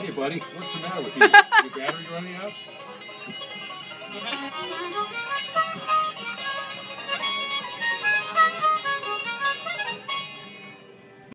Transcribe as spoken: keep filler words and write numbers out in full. Hey buddy, what's the matter with you? Your battery running out?